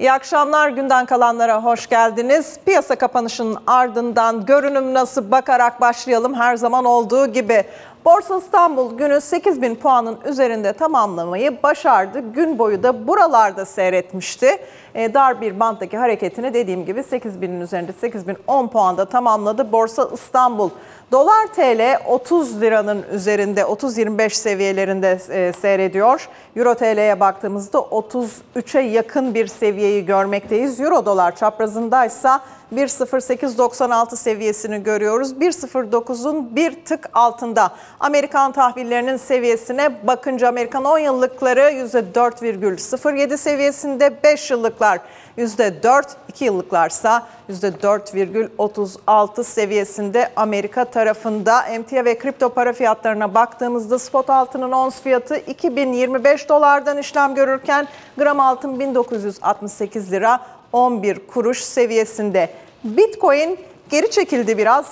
İyi akşamlar, günden kalanlara hoş geldiniz. Piyasa kapanışının ardından görünüm nasıl bakarak başlayalım her zaman olduğu gibi. Borsa İstanbul günü 8000 puanın üzerinde tamamlamayı başardı. Gün boyu da buralarda seyretmişti. Dar bir banttaki hareketini dediğim gibi 8000'in üzerinde 8010 puanda tamamladı Borsa İstanbul. Dolar TL 30 liranın üzerinde 30-25 seviyelerinde seyrediyor. Euro TL'ye baktığımızda 33'e yakın bir seviyeyi görmekteyiz. Euro dolar çaprazındaysa 1.0896 seviyesini görüyoruz. 1.09'un bir tık altında. Amerikan tahvillerinin seviyesine bakınca Amerikan 10 yıllıkları %4,07 seviyesinde, 5 yıllıklar %4, 2 yıllıklarsa %4,36 seviyesinde Amerika tarafında. Emtia ve kripto para fiyatlarına baktığımızda spot altının ons fiyatı 2025 dolardan işlem görürken gram altın 1968 lira 11 kuruş seviyesinde. Bitcoin geri çekildi biraz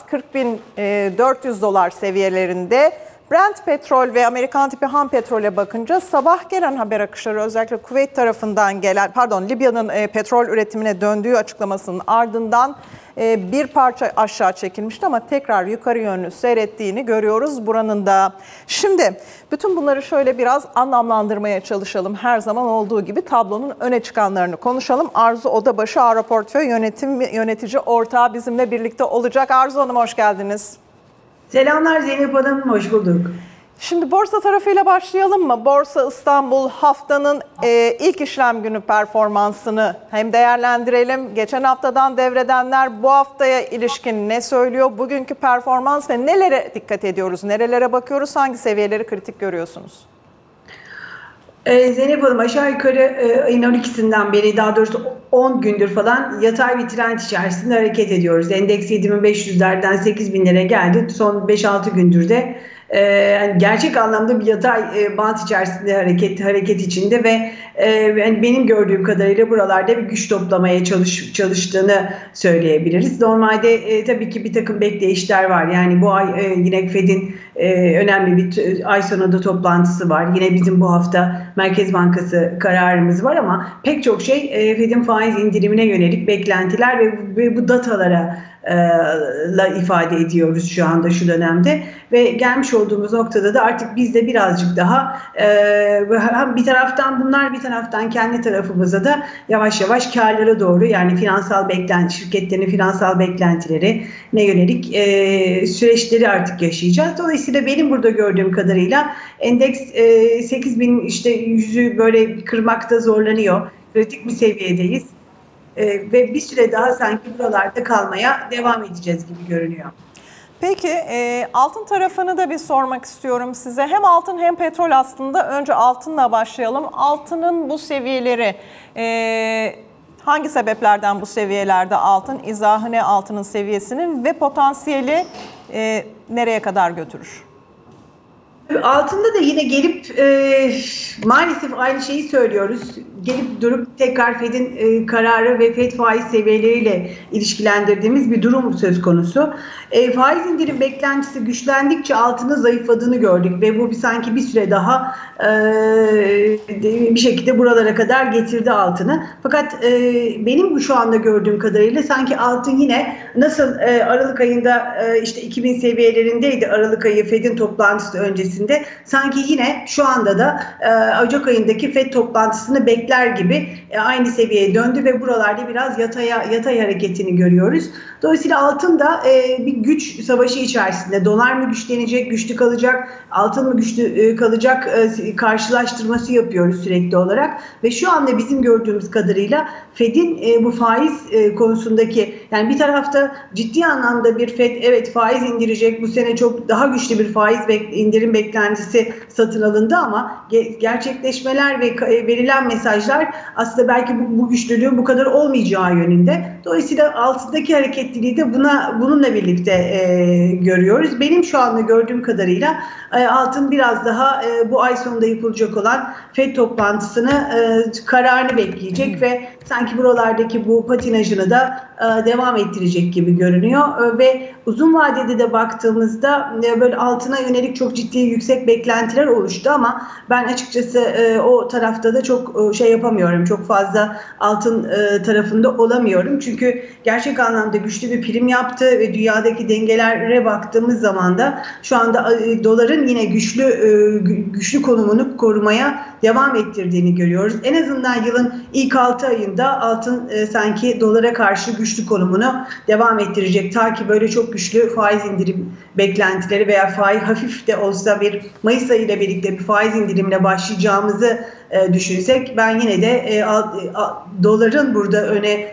40.400 dolar seviyelerinde. Brent petrol ve Amerikan tipi ham petrole bakınca sabah gelen haber akışları özellikle Kuveyt tarafından gelen, pardon Libya'nın petrol üretimine döndüğü açıklamasının ardından bir parça aşağı çekilmişti ama tekrar yukarı yönlü seyrettiğini görüyoruz buranın da. Şimdi bütün bunları şöyle biraz anlamlandırmaya çalışalım. Her zaman olduğu gibi tablonun öne çıkanlarını konuşalım. Arzu Odabaşı, A Raporte yönetici ortağı bizimle birlikte olacak. Arzu Hanım hoş geldiniz. Selamlar Zeynep Hanım, hoş bulduk. Şimdi borsa tarafıyla başlayalım mı? Borsa İstanbul haftanın ilk işlem günü performansını hem değerlendirelim. Geçen haftadan devredenler bu haftaya ilişkin ne söylüyor? Bugünkü performans ve nelere dikkat ediyoruz? Nerelere bakıyoruz? Hangi seviyeleri kritik görüyorsunuz? Zeynep Hanım aşağı yukarı ayın 12'sinden beri, daha doğrusu 10 gündür falan yatay bir trend içerisinde hareket ediyoruz. Endeks 7500'lerden 8000'lere geldi. Son 5-6 gündür de gerçek anlamda bir yatay bant içerisinde hareket içinde ve benim gördüğüm kadarıyla buralarda bir güç toplamaya çalıştığını söyleyebiliriz. Normalde tabii ki bir takım bekleyişler var. Yani bu ay yine FED'in önemli bir ay sonunda toplantısı var. Yine bizim bu hafta Merkez Bankası kararımız var ama pek çok şey FED'in faiz indirimine yönelik beklentiler ve bu datalara la ifade ediyoruz şu anda şu dönemde ve gelmiş olduğumuz noktada da artık biz de birazcık daha bir taraftan bunlar, bir taraftan kendi tarafımıza da yavaş yavaş karlara doğru, yani finansal şirketlerin finansal beklentileri ne yönelik süreçleri artık yaşayacağız. Dolayısıyla benim burada gördüğüm kadarıyla endeks 8000 işte yüzü böyle kırmakta zorlanıyor. Kritik bir seviyedeyiz. Ve bir süre daha sanki buralarda kalmaya devam edeceğiz gibi görünüyor. Peki altın tarafını da bir sormak istiyorum size. Hem altın hem petrol aslında. Önce altınla başlayalım. Altının bu seviyeleri, hangi sebeplerden bu seviyelerde altın? İzahı ne altının seviyesinin ve potansiyeli nereye kadar götürür? Altında da yine gelip maalesef aynı şeyi söylüyoruz. Gelip durup tekrar FED'in kararı ve FED faiz seviyeleriyle ilişkilendirdiğimiz bir durum söz konusu. Faiz indirim beklentisi güçlendikçe altının zayıfladığını gördük ve bu sanki bir süre daha bir şekilde buralara kadar getirdi altını. Fakat benim şu anda gördüğüm kadarıyla sanki altın yine nasıl Aralık ayında işte 2000 seviyelerindeydi, Aralık ayı FED'in toplantısı öncesinde, sanki yine şu anda da Ocak ayındaki FED toplantısını bekler gibi aynı seviyeye döndü ve buralarda biraz yatay hareketini görüyoruz. Dolayısıyla altın da bir güç savaşı içerisinde. Dolar mı güçlenecek, güçlü kalacak, altın mı güçlü kalacak karşılaştırması yapıyoruz sürekli olarak. Ve şu anda bizim gördüğümüz kadarıyla FED'in bu faiz konusundaki, yani bir tarafta ciddi anlamda bir FED evet faiz indirecek, bu sene çok daha güçlü bir faiz indirim beklentisi satın alındı ama gerçekleşmeler ve verilen mesajlar aslında belki bu güçlülüğün bu kadar olmayacağı yönünde. Dolayısıyla altındaki hareketliliği de bununla birlikte görüyoruz. Benim şu anda gördüğüm kadarıyla altın biraz daha bu ay sonunda yapılacak olan FED toplantısını kararını bekleyecek ve sanki buralardaki bu patinajını da devam ettirecek gibi görünüyor. Ve uzun vadede de baktığımızda böyle altına yönelik çok ciddi yüksek beklentiler oluştu ama ben açıkçası o tarafta da çok şey yapamıyorum. Çok fazla altın tarafında olamıyorum. Çünkü gerçek anlamda güçlü bir prim yaptı ve dünyadaki dengelere baktığımız zaman da şu anda doların yine güçlü konumunu korumaya devam ettirdiğini görüyoruz. En azından yılın ilk 6 ayında altın sanki dolara karşı güçlü konumunu devam ettirecek. Ta ki böyle çok güçlü faiz indirim beklentileri veya faiz hafif de olsa bir Mayıs ayı ile birlikte bir faiz indirimle başlayacağımızı düşünsek ben yine de doların burada öne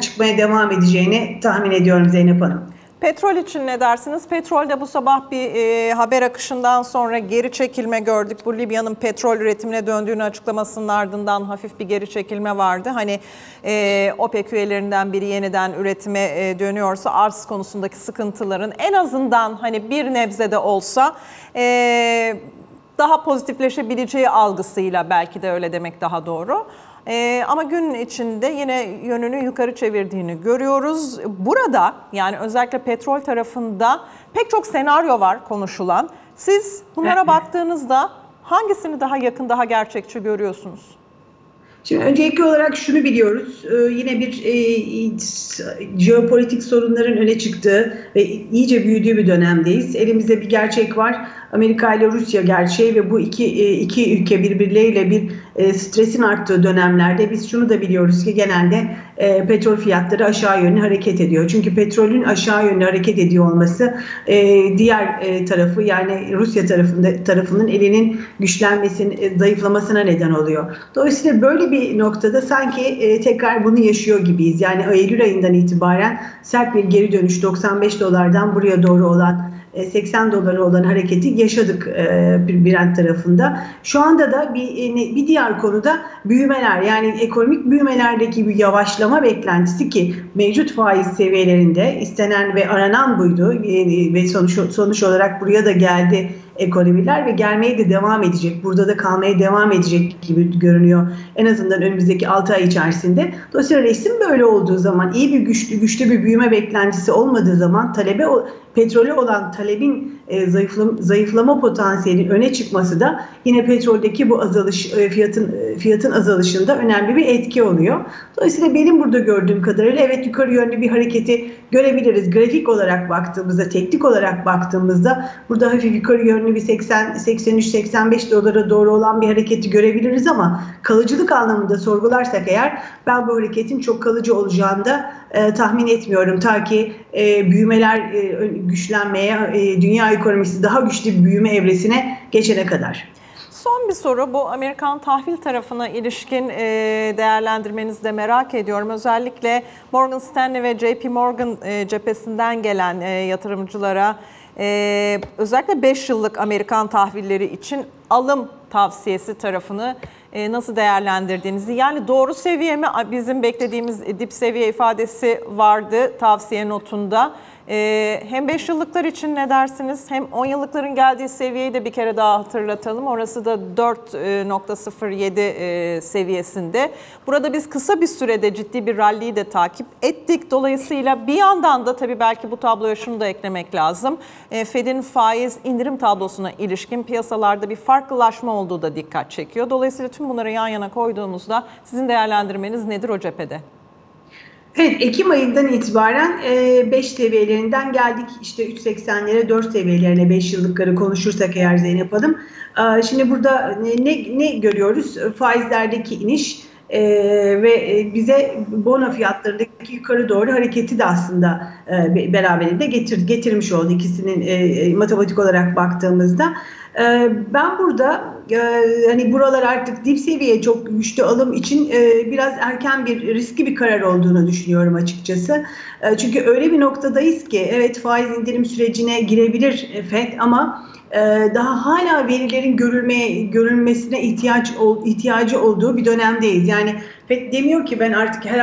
çıkmaya devam edeceğini tahmin ediyorum Zeynep Hanım. Petrol için ne dersiniz? Petrol de bu sabah bir haber akışından sonra geri çekilme gördük. Bu Libya'nın petrol üretimine döndüğünü açıklamasının ardından hafif bir geri çekilme vardı. Hani OPEC üyelerinden biri yeniden üretime dönüyorsa arz konusundaki sıkıntıların en azından hani bir nebze de olsa daha pozitifleşebileceği algısıyla belki de öyle demek daha doğru. Ama gün içinde yine yönünü yukarı çevirdiğini görüyoruz. Burada yani özellikle petrol tarafında pek çok senaryo var konuşulan. Siz bunlara baktığınızda hangisini daha yakın, daha gerçekçi görüyorsunuz? Şimdi öncelikli olarak şunu biliyoruz, yine bir jeopolitik sorunların öne çıktığı ve iyice büyüdüğü bir dönemdeyiz. Elimizde bir gerçek var, Amerika ile Rusya gerçeği ve bu iki ülke birbirleriyle bir stresin arttığı dönemlerde biz şunu da biliyoruz ki genelde petrol fiyatları aşağı yönlü hareket ediyor. Çünkü petrolün aşağı yönlü hareket ediyor olması diğer tarafı yani Rusya tarafının elinin güçlenmesinin zayıflamasına neden oluyor. Dolayısıyla böyle bir noktada sanki tekrar bunu yaşıyor gibiyiz. Yani Eylül ayından itibaren sert bir geri dönüş 95 dolardan buraya doğru olan 80 dolara olan hareketi yaşadık Brent tarafında. Şu anda da bir diğer konuda büyümeler yani ekonomik büyümelerdeki bir yavaşlama beklentisi ki mevcut faiz seviyelerinde istenen ve aranan buydu ve sonuç olarak buraya da geldi ekonomiler ve gelmeye de devam edecek. Burada da kalmaya devam edecek gibi görünüyor. En azından önümüzdeki 6 ay içerisinde. Dolayısıyla resim böyle olduğu zaman iyi bir güçlü bir büyüme beklentisi olmadığı zaman petrole olan talebin zayıflama potansiyelinin öne çıkması da yine petroldeki bu azalış fiyatın azalışında önemli bir etki oluyor. Dolayısıyla benim burada gördüğüm kadarıyla evet yukarı yönlü bir hareketi görebiliriz. Grafik olarak baktığımızda, teknik olarak baktığımızda burada hafif yukarı yönlü bir 83-85 dolara doğru olan bir hareketi görebiliriz ama kalıcılık anlamında sorgularsak eğer ben bu hareketin çok kalıcı olacağını da tahmin etmiyorum. Ta ki büyümeler güçlenmeye, dünya ekonomisi daha güçlü bir büyüme evresine geçene kadar. Son bir soru bu Amerikan tahvil tarafına ilişkin değerlendirmenizi de merak ediyorum. Özellikle Morgan Stanley ve JP Morgan cephesinden gelen yatırımcılara özellikle 5 yıllık Amerikan tahvilleri için alım tavsiyesi tarafını nasıl değerlendirdiğinizi yani doğru seviye mi bizim beklediğimiz dip seviye ifadesi vardı tavsiye notunda. Hem 5 yıllıklar için ne dersiniz hem 10 yıllıkların geldiği seviyeyi de bir kere daha hatırlatalım. Orası da 4.07 seviyesinde. Burada biz kısa bir sürede ciddi bir ralliyi de takip ettik. Dolayısıyla bir yandan da tabii belki bu tabloya şunu da eklemek lazım. FED'in faiz indirim tablosuna ilişkin piyasalarda bir farklılaşma olduğu da dikkat çekiyor. Dolayısıyla tüm bunları yan yana koyduğumuzda sizin değerlendirmeniz nedir o cephede? Evet, Ekim ayından itibaren 5 seviyelerinden geldik. İşte 3.80'lere, 4 seviyelerine 5 yıllıkları konuşursak eğer Zeynep Hanım. Şimdi burada ne görüyoruz? Faizlerdeki iniş ve bize bono fiyatlarındaki yukarı doğru hareketi de aslında beraberinde getirmiş oldu ikisinin matematik olarak baktığımızda. Ben burada hani buralar artık dip seviye çok güçlü alım için biraz erken bir riskli bir karar olduğunu düşünüyorum açıkçası. Çünkü öyle bir noktadayız ki evet faiz indirim sürecine girebilir FED ama daha hala verilerin görülmesine ihtiyacı olduğu bir dönemdeyiz. Yani FED demiyor ki ben artık her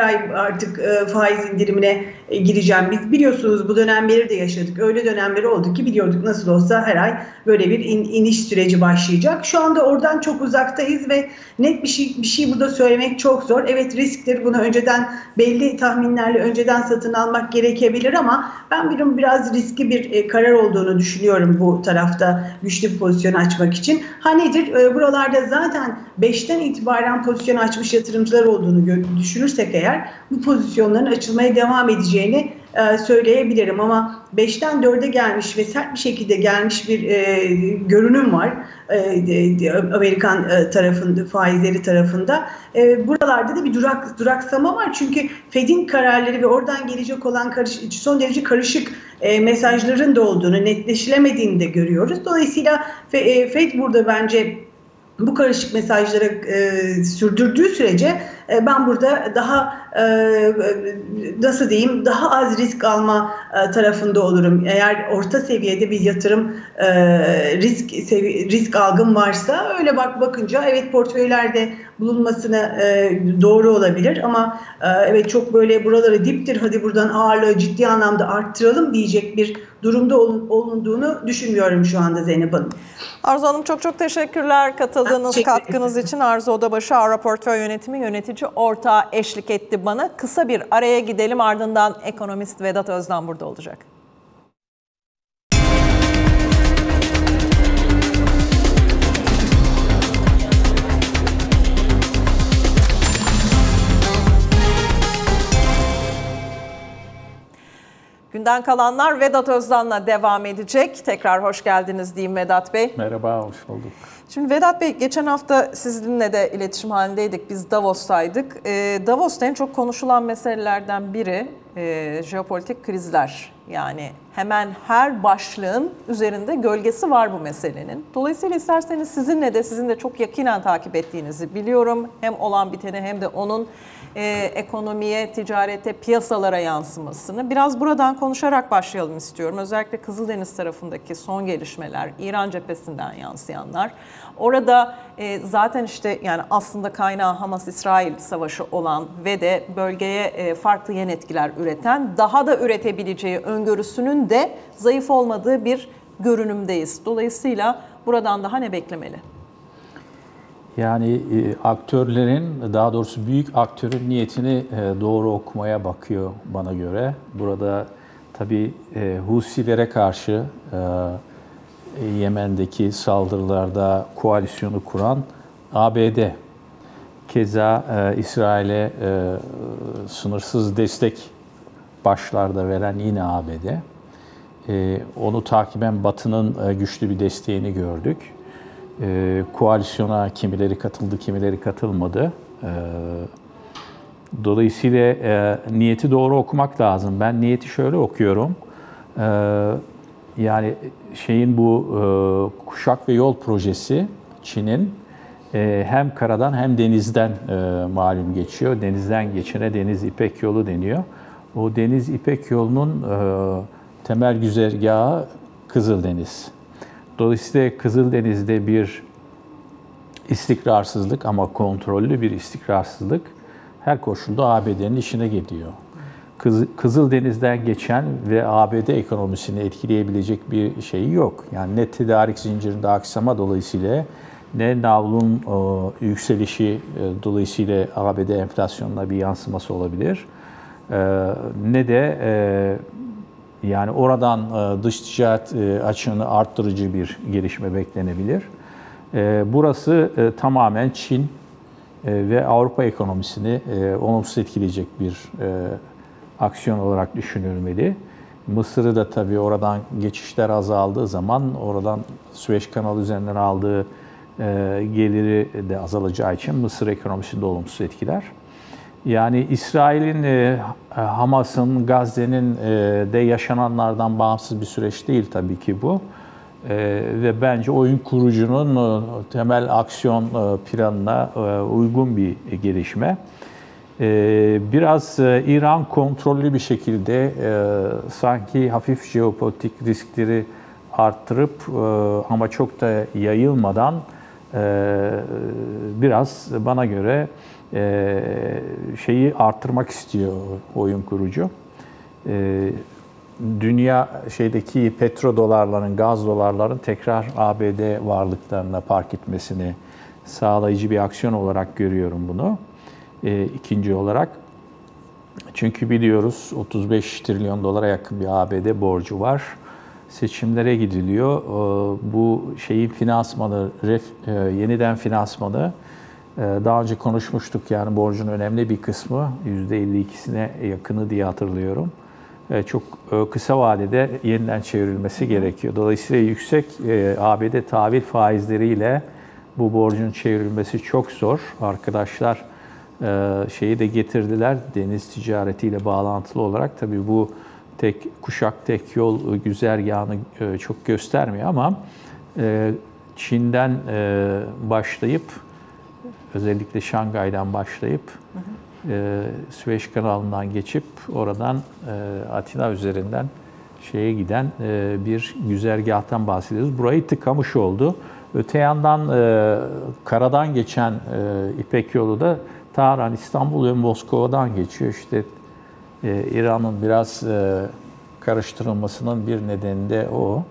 ay artık faiz indirimine gireceğim. Biz biliyorsunuz bu dönemleri de yaşadık. Öyle dönemleri oldu ki biliyorduk nasıl olsa her ay böyle bir iniş süreci başlayacak. Şu anda oradan çok uzaktayız ve net bir şey burada söylemek çok zor. Evet, risktir. Bunu önceden belli tahminlerle önceden satın almak gerekebilir ama ben bunun biraz riskli bir karar olduğunu düşünüyorum bu tarafta güçlü bir pozisyon açmak için. Ha nedir? Buralarda zaten 5'ten itibaren pozisyon açmış yatırımcılar olduğunu düşünürsek eğer bu pozisyonların açılmaya devam edeceğini söyleyebilirim ama 5'ten 4'e gelmiş ve sert bir şekilde gelmiş bir görünüm var Amerikan tarafında, faizleri tarafında. Buralarda da bir duraksama var çünkü FED'in kararları ve oradan gelecek olan son derece karışık mesajların da olduğunu, netleşilemediğini de görüyoruz. Dolayısıyla FED burada bence bu karışık mesajları sürdürdüğü sürece ben burada daha daha az risk alma tarafında olurum. Eğer orta seviyede bir yatırım risk algım varsa öyle bakınca evet portföylerde bulunmasına doğru olabilir ama evet çok böyle buraları diptir hadi buradan ağırlığı ciddi anlamda arttıralım diyecek bir durumda olunduğunu düşünmüyorum şu anda Zeynep Hanım. Arzu Hanım çok teşekkürler katıldığınız katkınız için. Arzu Odabaşı A Raporte Yönetimi Yönetici Ortağı eşlik etti bana. Kısa bir araya gidelim, ardından ekonomist Vedat Özdan burada olacak. Günden kalanlar Vedat Özdan'la devam edecek. Tekrar hoş geldiniz diyeyim Vedat Bey. Merhaba, hoş bulduk. Şimdi Vedat Bey, geçen hafta sizinle de iletişim halindeydik. Biz Davos'taydık. Davos'ta en çok konuşulan meselelerden biri jeopolitik krizler. Yani hemen her başlığın üzerinde gölgesi var bu meselenin. Dolayısıyla isterseniz sizin de çok yakinen takip ettiğinizi biliyorum. Hem olan biteni hem de onun ekonomiye, ticarete, piyasalara yansımasını. Biraz buradan konuşarak başlayalım istiyorum. Özellikle Kızıldeniz tarafındaki son gelişmeler, İran cephesinden yansıyanlar. Orada zaten yani aslında kaynağı Hamas-İsrail savaşı olan ve de bölgeye farklı yan etkiler üreten, daha da üretebileceği öngörüsünün de zayıf olmadığı bir görünümdeyiz. Dolayısıyla buradan daha ne beklemeli? Yani aktörlerin, daha doğrusu büyük aktörün niyetini doğru okumaya bakıyor bana göre. Burada tabii Husilere karşı Yemen'deki saldırılarda koalisyonu kuran ABD, keza İsrail'e sınırsız destek başlarda veren yine ABD. Onu takiben Batı'nın güçlü bir desteğini gördük. Koalisyona kimileri katıldı, kimileri katılmadı. Dolayısıyla niyeti doğru okumak lazım. Ben niyeti şöyle okuyorum. Yani bu kuşak ve yol projesi Çin'in hem karadan hem denizden malum geçiyor. Denizden geçene Deniz-İpek yolu deniyor. O Deniz-İpek yolunun temel güzergahı Kızıldeniz. Dolayısıyla Kızıldeniz'de bir istikrarsızlık ama kontrollü bir istikrarsızlık her koşulda ABD'nin işine gidiyor. Kızıldeniz'den geçen ve ABD ekonomisini etkileyebilecek bir şey yok. Yani ne tedarik zincirinde aksama dolayısıyla ne navlun yükselişi dolayısıyla ABD enflasyonuna bir yansıması olabilir. Ne de yani oradan dış ticaret açığını arttırıcı bir gelişme beklenebilir. Burası tamamen Çin ve Avrupa ekonomisini olumsuz etkileyecek bir aksiyon olarak düşünülmeli. Mısır'ı da tabii oradan geçişler azaldığı zaman oradan Süveyş Kanalı üzerinden aldığı geliri de azalacağı için Mısır ekonomisini de olumsuz etkiler. Yani İsrail'in, Hamas'ın, Gazze'nin de yaşananlardan bağımsız bir süreç değil tabii ki bu. Ve bence oyun kurucunun temel aksiyon planına uygun bir gelişme. Biraz İran kontrollü bir şekilde sanki hafif jeopolitik riskleri arttırıp ama çok da yayılmadan biraz bana göre şeyi arttırmak istiyor oyun kurucu. Dünya şeydeki petrodolarların, gaz dolarların tekrar ABD varlıklarına park etmesini sağlayıcı bir aksiyon olarak görüyorum bunu. İkinci olarak, çünkü biliyoruz 35 trilyon dolara yakın bir ABD borcu var. Seçimlere gidiliyor. Bu şeyin finansmanı, yeniden finansmanı, daha önce konuşmuştuk, yani borcun önemli bir kısmı, %52'sine yakını diye hatırlıyorum. Çok kısa vadede yeniden çevrilmesi gerekiyor. Dolayısıyla yüksek ABD tahvil faizleriyle bu borcun çevrilmesi çok zor. Arkadaşlar şeyi de getirdiler, deniz ticaretiyle bağlantılı olarak. Tabii bu tek kuşak, tek yol güzergahını çok göstermiyor ama Çin'den başlayıp, özellikle Şangay'dan başlayıp, Süveyş Kanalı'ndan geçip oradan Atina üzerinden şeye giden bir güzergahtan bahsediyoruz. Burayı tıkamış oldu. Öte yandan karadan geçen İpek yolu da Tahran, İstanbul ve Moskova'dan geçiyor. İşte İran'ın biraz karıştırılmasının bir nedeni de o.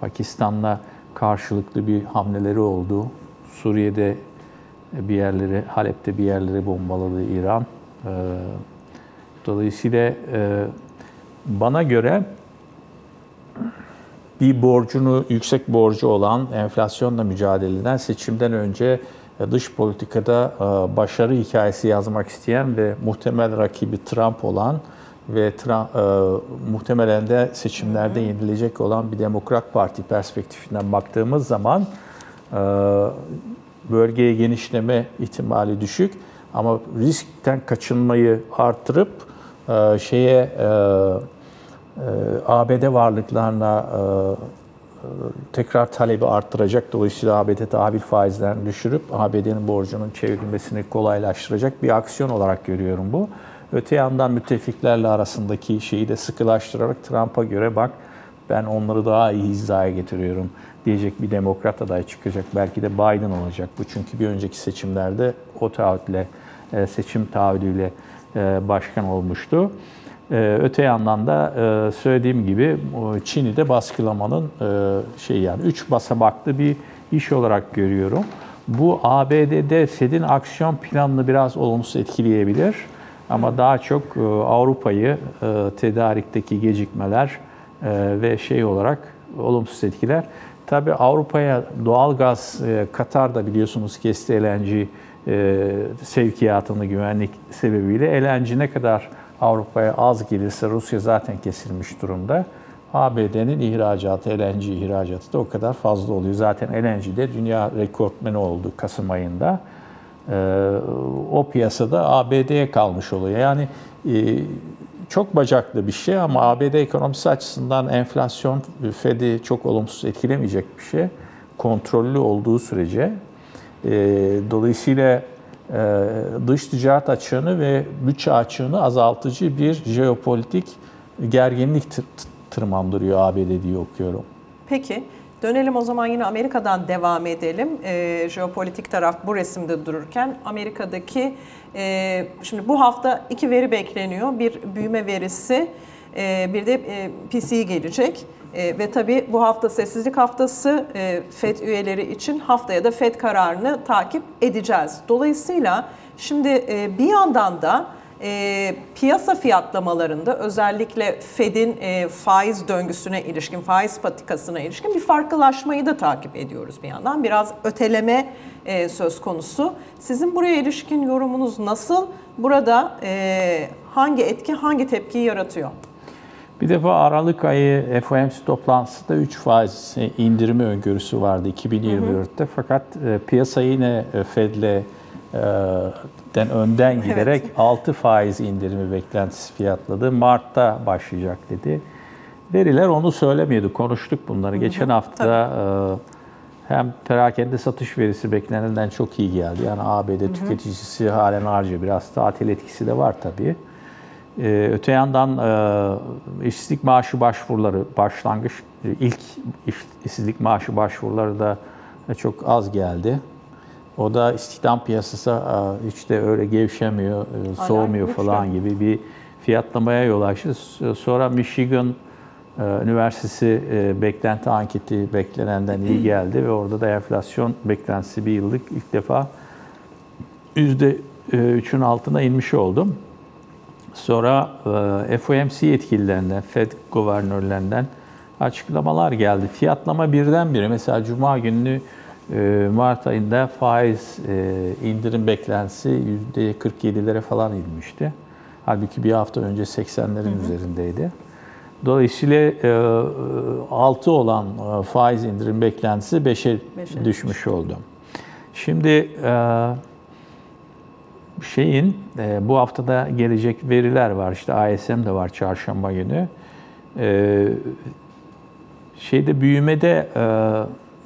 Pakistan'la karşılıklı bir hamleleri oldu. Suriye'de bir yerleri, Halep'te bir yerleri bombaladı İran. Dolayısıyla bana göre bir borcunu, yüksek borcu olan, enflasyonla mücadele eden, seçimden önce dış politikada başarı hikayesi yazmak isteyen ve muhtemel rakibi Trump olan ve muhtemelen de seçimlerde yenilecek olan bir Demokrat Parti perspektifinden baktığımız zaman bölgeye genişleme ihtimali düşük ama riskten kaçınmayı artırıp ABD varlıklarına tekrar talebi arttıracak. Dolayısıyla ABD tahvil faizlerini düşürüp ABD'nin borcunun çevrilmesini kolaylaştıracak bir aksiyon olarak görüyorum bu. Öte yandan müttefiklerle arasındaki şeyi de sıkılaştırarak Trump'a göre bak ben onları daha iyi hizaya getiriyorum diyecek bir Demokrat aday çıkacak. Belki de Biden olacak bu. Çünkü bir önceki seçimlerde o taahhütle, seçim taahhüdüyle başkan olmuştu. Öte yandan da söylediğim gibi Çin'i de baskılamanın yani 3 basamaklı bir iş olarak görüyorum. Bu ABD'de FED'in aksiyon planını biraz olumsuz etkileyebilir. Ama daha çok Avrupa'yı tedarikteki gecikmeler ve olarak olumsuz etkiler. Tabii Avrupa'ya doğalgaz, Katar'da biliyorsunuz kesti LNG sevkiyatını güvenlik sebebiyle. LNG ne kadar Avrupa'ya az gelirse, Rusya zaten kesilmiş durumda. ABD'nin ihracatı, LNG ihracatı da o kadar fazla oluyor. Zaten LNG'de dünya rekortmeni oldu Kasım ayında. O piyasada ABD'ye kalmış oluyor. Yani çok bacaklı bir şey ama ABD ekonomisi açısından enflasyon FED'i çok olumsuz etkilemeyecek bir şey. Kontrollü olduğu sürece. Dolayısıyla dış ticaret açığını ve bütçe açığını azaltıcı bir jeopolitik gerginlik tırmandırıyor ABD diye okuyorum. Peki. Dönelim o zaman, yine Amerika'dan devam edelim. Jeopolitik taraf bu resimde dururken Amerika'daki, şimdi bu hafta 2 veri bekleniyor. Bir büyüme verisi, bir de PCE gelecek. Ve tabii bu hafta sessizlik haftası, FED üyeleri için haftaya da FED kararını takip edeceğiz. Dolayısıyla şimdi bir yandan da piyasa fiyatlamalarında özellikle FED'in faiz döngüsüne ilişkin, faiz patikasına ilişkin bir farklılaşmayı da takip ediyoruz bir yandan. Biraz öteleme söz konusu. Sizin buraya ilişkin yorumunuz nasıl? Burada hangi etki, hangi tepkiyi yaratıyor? Bir defa Aralık ayı FOMC toplantısında 3 faiz indirimi öngörüsü vardı 2024'te. Fakat piyasa yine FED'le önden giderek 6 faiz indirimi beklentisi fiyatladı. Mart'ta başlayacak dedi. Veriler onu söylemiyordu. Konuştuk bunları. Geçen hafta hem perakende satış verisi beklenenden çok iyi geldi. Yani ABD tüketicisi halen harca biraz tatil etkisi de var tabii. Öte yandan işsizlik maaşı başvuruları, başlangıç ilk işsizlik maaşı başvuruları da çok az geldi. O da istihdam piyasası hiç de öyle gevşemiyor, soğumuyor falan gibi bir fiyatlamaya yol açtı. Sonra Michigan Üniversitesi beklenti anketi beklenenden iyi geldi ve orada da enflasyon beklentisi bir yıllık ilk defa %3'ün altına inmiş oldu. Sonra FOMC yetkililerinden, FED governörlerinden açıklamalar geldi. Fiyatlama birdenbire, mesela Cuma günü Mart ayında faiz indirim beklentisi %47'lere falan inmişti. Halbuki bir hafta önce 80'lerin üzerindeydi. Dolayısıyla 6 olan faiz indirim beklentisi 5'e düşmüş oldu. Şimdi bu haftada gelecek veriler var. İşte ISM de var çarşamba günü. Büyümede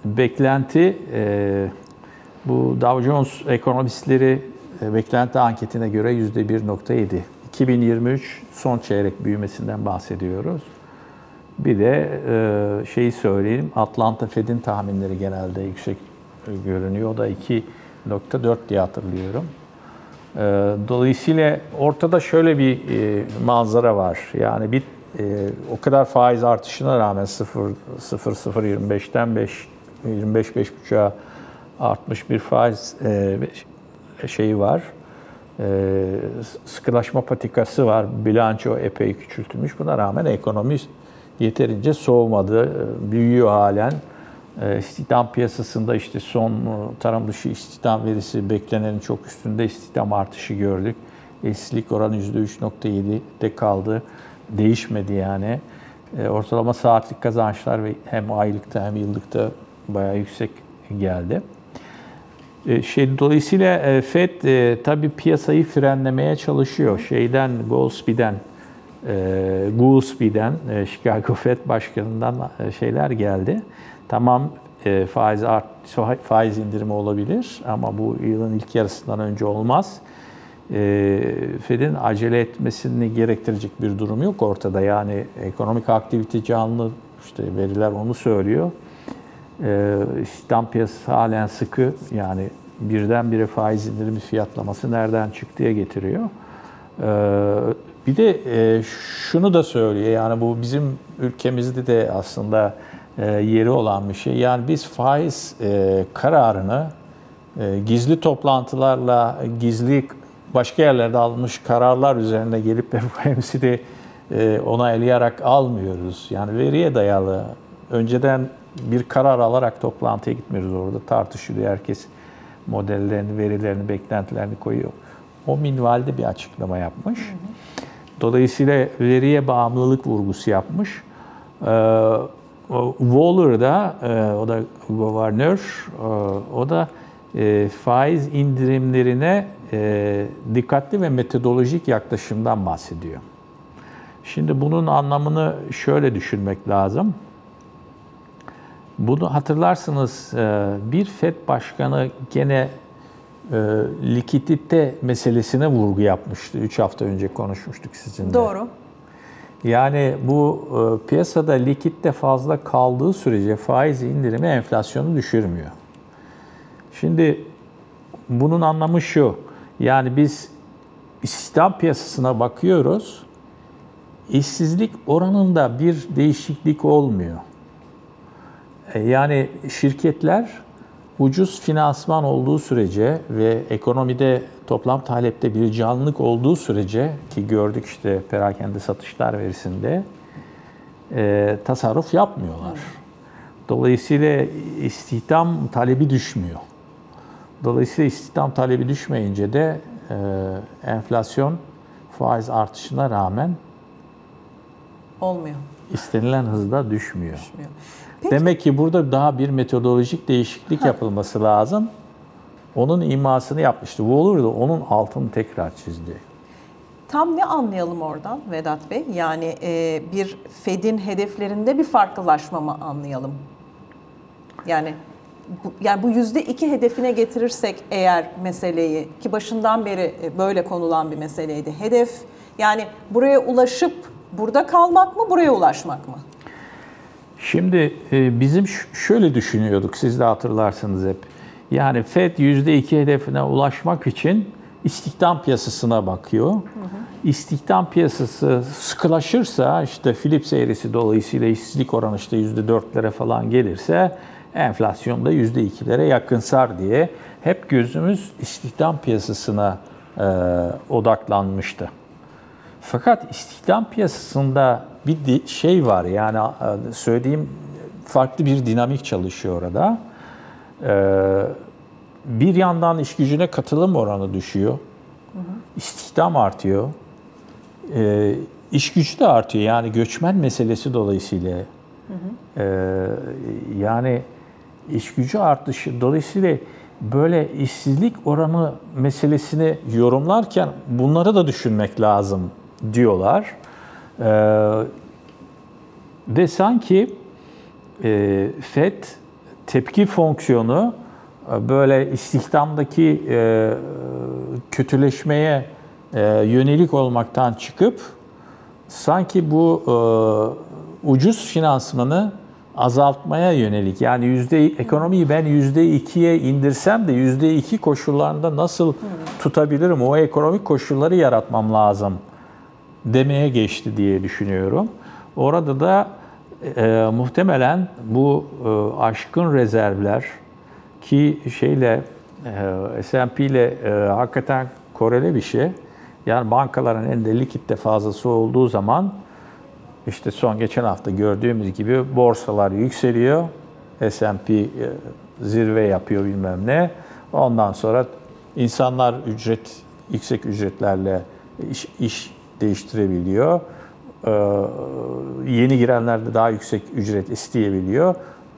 beklenti, bu Dow Jones ekonomistleri beklenti anketine göre %1.7. 2023 son çeyrek büyümesinden bahsediyoruz. Bir de söyleyeyim, Atlanta Fed'in tahminleri genelde yüksek görünüyor. O da 2.4 diye hatırlıyorum. Dolayısıyla ortada şöyle bir manzara var. Yani bir o kadar faiz artışına rağmen 0.25'ten 25.5'a artmış bir faiz var. Sıkılaşma patikası var. Bilanço epey küçültülmüş. Buna rağmen ekonomi yeterince soğumadı. Büyüyor halen. İstihdam piyasasında son tarım dışı istihdam verisi beklenenin çok üstünde istihdam artışı gördük. İşsizlik oranı %3.7'de kaldı. Değişmedi yani. Ortalama saatlik kazançlar hem aylıkta hem yıllıkta bayağı yüksek geldi. Dolayısıyla FED tabii piyasayı frenlemeye çalışıyor. Goolsby'den, Chicago FED başkanından şeyler geldi. Tamam, faiz indirimi olabilir ama bu yılın ilk yarısından önce olmaz. FED'in acele etmesini gerektirecek bir durum yok ortada. Yani ekonomik aktivite canlı, veriler onu söylüyor. İstihdam piyasası halen sıkı, yani birdenbire faiz indirimi fiyatlaması nereden çıktıya getiriyor. Bir de şunu da söylüyor, yani bu bizim ülkemizde de aslında yeri olan bir şey. Yani biz faiz kararını gizli toplantılarla, gizli başka yerlerde alınmış kararlar üzerine gelip FOMC'de onaylayarak almıyoruz. Yani veriye dayalı, önceden bir karar alarak toplantıya gitmiyoruz, orada tartışılıyor. Herkes modellerini, verilerini, beklentilerini koyuyor. O minvalde bir açıklama yapmış. Dolayısıyla veriye bağımlılık vurgusu yapmış. Waller da, o da governör, o da faiz indirimlerine dikkatli ve metodolojik yaklaşımdan bahsediyor. Şimdi bunun anlamını şöyle düşünmek lazım. Bunu hatırlarsınız, bir FED başkanı gene likidite meselesine vurgu yapmıştı. 3 hafta önce konuşmuştuk sizinle. Doğru. Yani bu piyasada likidite fazla kaldığı sürece faiz indirimi enflasyonu düşürmüyor. Şimdi bunun anlamı şu, yani biz istihdam piyasasına bakıyoruz, işsizlik oranında bir değişiklik olmuyor. Yani şirketler ucuz finansman olduğu sürece ve ekonomide toplam talepte bir canlılık olduğu sürece, ki gördük perakende satışlar verisinde, tasarruf yapmıyorlar. Dolayısıyla istihdam talebi düşmüyor. Dolayısıyla istihdam talebi düşmeyince de enflasyon faiz artışına rağmen olmuyor. İstenilen hızda düşmüyor. Demek ki burada daha bir metodolojik değişiklik yapılması lazım. Onun imasını yapmıştı. Waller da onun altını tekrar çizdi. Tam ne anlayalım oradan Vedat Bey? Yani bir FED'in hedeflerinde bir farklılaşma mı anlayalım? Yani yani bu %2 hedefine getirirsek eğer meseleyi, ki başından beri böyle konulan bir meseleydi. Hedef, yani buraya ulaşıp burada kalmak mı, buraya ulaşmak mı? Şimdi bizim şöyle düşünüyorduk, siz de hatırlarsınız hep. Yani FED %2 hedefine ulaşmak için istihdam piyasasına bakıyor. Hı hı. İstihdam piyasası sıkılaşırsa, işte Phillips eğrisi dolayısıyla işsizlik oranı işte %4'lere falan gelirse enflasyonda %2'lere yakınsar diye hep gözümüz istihdam piyasasına odaklanmıştı. Fakat istihdam piyasasında bir şey var, yani söylediğim farklı bir dinamik çalışıyor orada. Bir yandan iş gücüne katılım oranı düşüyor, hı hı. İstihdam artıyor, iş gücü de artıyor, yani göçmen meselesi dolayısıyla. Hı hı. Yani iş gücü artışı dolayısıyla böyle işsizlik oranı meselesini yorumlarken bunları da düşünmek lazım diyorlar. Ve sanki FED tepki fonksiyonu böyle istihdamdaki kötüleşmeye yönelik olmaktan çıkıp sanki bu ucuz finansmanı azaltmaya yönelik, yani ekonomiyi ben %2'ye indirsem de %2 koşullarında nasıl tutabilirim, o ekonomik koşulları yaratmam lazım demeye geçti diye düşünüyorum. Orada da muhtemelen bu aşkın rezervler ki şeyle S&P ile hakikaten korele bir şey. Yani bankaların elinde likitte fazlası olduğu zaman işte son geçen hafta gördüğümüz gibi borsalar yükseliyor. S&P zirve yapıyor bilmem ne. Ondan sonra insanlar yüksek ücretlerle iş değiştirebiliyor. Yeni girenler de daha yüksek ücret isteyebiliyor.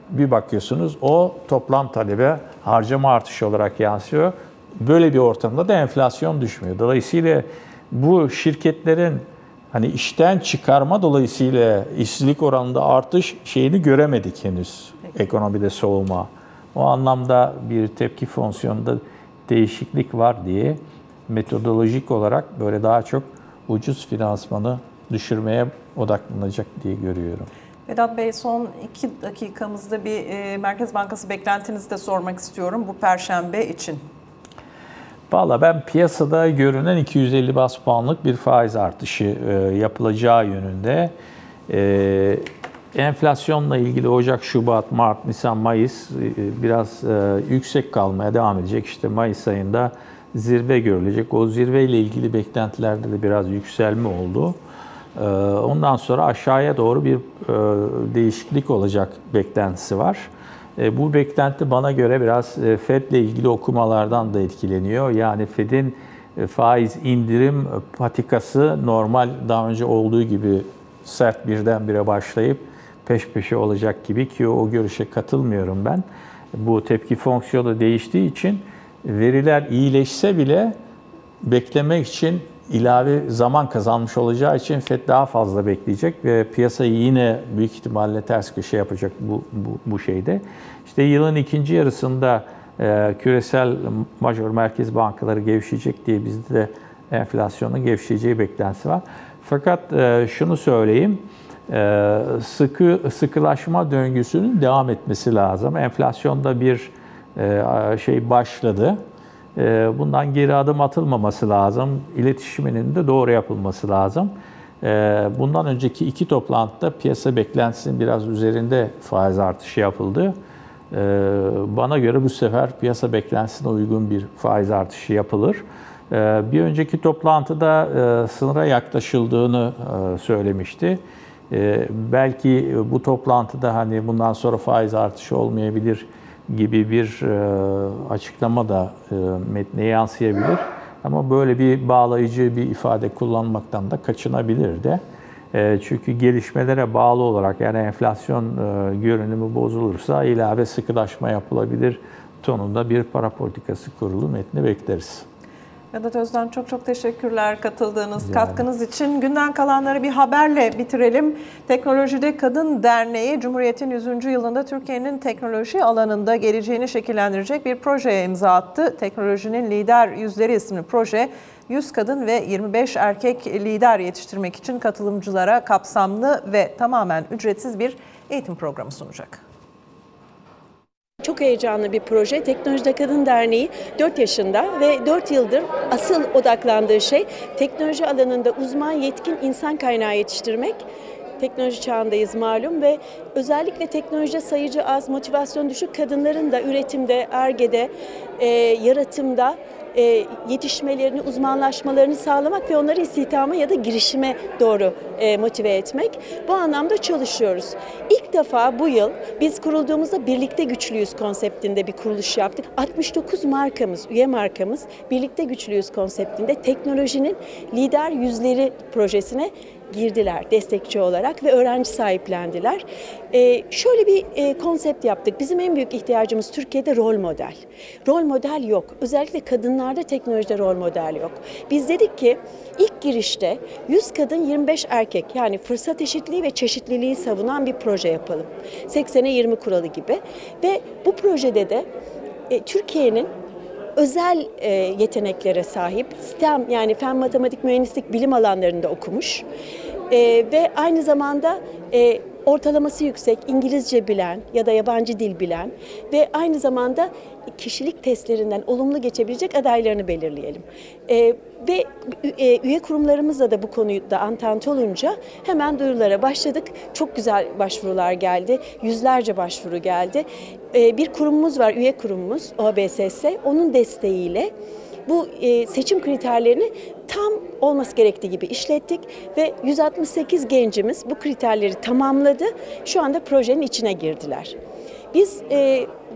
Bir bakıyorsunuz o toplam talebe harcama artışı olarak yansıyor. Böyle bir ortamda da enflasyon düşmüyor. Dolayısıyla bu şirketlerin hani işten çıkarma dolayısıyla işsizlik oranında artış şeyini göremedik henüz. Peki. Ekonomide soğuma. O anlamda bir tepki fonksiyonunda değişiklik var diye metodolojik olarak böyle daha çok ucuz finansmanı düşürmeye odaklanacak diye görüyorum. Vedat Bey, son 2 dakikamızda bir Merkez Bankası beklentinizi de sormak istiyorum bu Perşembe için. Valla ben piyasada görünen 250 bas puanlık bir faiz artışı yapılacağı yönünde. Enflasyonla ilgili Ocak, Şubat, Mart, Nisan, Mayıs biraz yüksek kalmaya devam edecek. İşte Mayıs ayında zirve görülecek. O zirveyle ilgili beklentilerde de biraz yükselme oldu. Ondan sonra aşağıya doğru bir değişiklik olacak beklentisi var. Bu beklenti bana göre biraz FED'le ilgili okumalardan da etkileniyor. Yani FED'in faiz indirim patikası normal daha önce olduğu gibi sert birdenbire başlayıp peş peşe olacak gibi, ki o görüşe katılmıyorum ben. Bu tepki fonksiyonu değiştiği için veriler iyileşse bile beklemek için ilave zaman kazanmış olacağı için FED daha fazla bekleyecek ve piyasayı yine büyük ihtimalle ters köşe yapacak bu şeyde. İşte yılın ikinci yarısında küresel major merkez bankaları gevşeyecek diye bizde de enflasyonun gevşeyeceği beklentisi var. Fakat şunu söyleyeyim, sıkılaşma döngüsünün devam etmesi lazım. Enflasyonda bir şey başladı. Bundan geri adım atılmaması lazım. İletişiminin de doğru yapılması lazım. Bundan önceki 2 toplantıda piyasa beklentisinin biraz üzerinde faiz artışı yapıldı. Bana göre bu sefer piyasa beklentisine uygun bir faiz artışı yapılır. Bir önceki toplantıda sınıra yaklaşıldığını söylemişti. Belki bu toplantıda hani bundan sonra faiz artışı olmayabilir gibi bir açıklama da metne yansıyabilir. Ama böyle bir bağlayıcı bir ifade kullanmaktan da kaçınabilir de. Çünkü gelişmelere bağlı olarak, yani enflasyon görünümü bozulursa ilave sıkılaşma yapılabilir tonunda bir para politikası kurulu metni bekleriz. Vedat Özdan, çok çok teşekkürler katıldığınız, katkınız için. Günden kalanları bir haberle bitirelim. Teknolojide Kadın Derneği, Cumhuriyet'in 100. yılında Türkiye'nin teknoloji alanında geleceğini şekillendirecek bir projeye imza attı. Teknolojinin Lider Yüzleri isimli proje, 100 kadın ve 25 erkek lider yetiştirmek için katılımcılara kapsamlı ve tamamen ücretsiz bir eğitim programı sunacak. Çok heyecanlı bir proje. Teknolojide Kadın Derneği 4 yaşında ve 4 yıldır asıl odaklandığı şey teknoloji alanında uzman yetkin insan kaynağı yetiştirmek. Teknoloji çağındayız malum ve özellikle teknolojide sayıcı az, motivasyon düşük kadınların da üretimde, Ar-Ge'de, yaratımda yetişmelerini, uzmanlaşmalarını sağlamak ve onları istihdama ya da girişime doğru motive etmek. Bu anlamda çalışıyoruz. İlk defa bu yıl biz kurulduğumuzda Birlikte Güçlüyüz konseptinde bir kuruluş yaptık. 69 markamız, üye markamız Birlikte Güçlüyüz konseptinde teknolojinin lider yüzleri projesine girdiler destekçi olarak ve öğrenci sahiplendiler. Şöyle bir konsept yaptık. Bizim en büyük ihtiyacımız Türkiye'de rol model. Rol model yok. Özellikle kadınlarda teknolojide rol model yok. Biz dedik ki ilk girişte 100 kadın 25 erkek, yani fırsat eşitliği ve çeşitliliği savunan bir proje yapalım. 80'e 20 kuralı gibi. Ve bu projede de Türkiye'nin özel yeteneklere sahip, STEM yani fen, matematik, mühendislik, bilim alanlarında okumuş ve aynı zamanda ortalaması yüksek, İngilizce bilen ya da yabancı dil bilen ve aynı zamanda kişilik testlerinden olumlu geçebilecek adaylarını belirleyelim. Ve üye kurumlarımızla da bu konuda entente olunca hemen duyurulara başladık. Çok güzel başvurular geldi. Yüzlerce başvuru geldi. Bir kurumumuz var, üye kurumumuz OBSS. Onun desteğiyle bu seçim kriterlerini tam olması gerektiği gibi işlettik ve 168 gencimiz bu kriterleri tamamladı. Şu anda projenin içine girdiler. Biz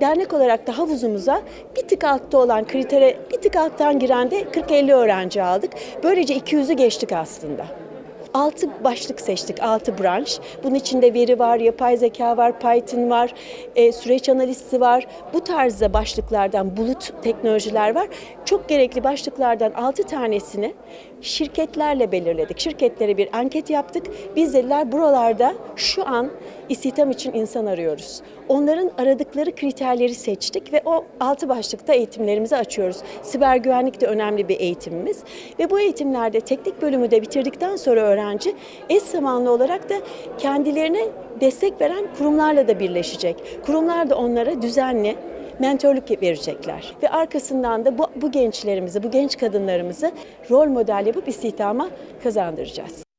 dernek olarak da havuzumuza bir tık altta olan kritere bir tık alttan giren de 40-50 öğrenci aldık. Böylece 200'ü geçtik aslında. 6 başlık seçtik, 6 branş. Bunun içinde veri var, yapay zeka var, Python var, süreç analisti var. Bu tarzda başlıklardan bulut teknolojiler var. Çok gerekli başlıklardan 6 tanesini şirketlerle belirledik. Şirketlere bir anket yaptık. Biz dediler buralarda şu an istihdam için insan arıyoruz. Onların aradıkları kriterleri seçtik ve o 6 başlıkta eğitimlerimizi açıyoruz. Siber güvenlik de önemli bir eğitimimiz. Ve bu eğitimlerde teknik bölümü de bitirdikten sonra öğrenci eş zamanlı olarak da kendilerine destek veren kurumlarla da birleşecek. Kurumlar da onlara düzenli mentörlük verecekler. Ve arkasından da bu gençlerimizi, bu genç kadınlarımızı rol model yapıp istihdama kazandıracağız.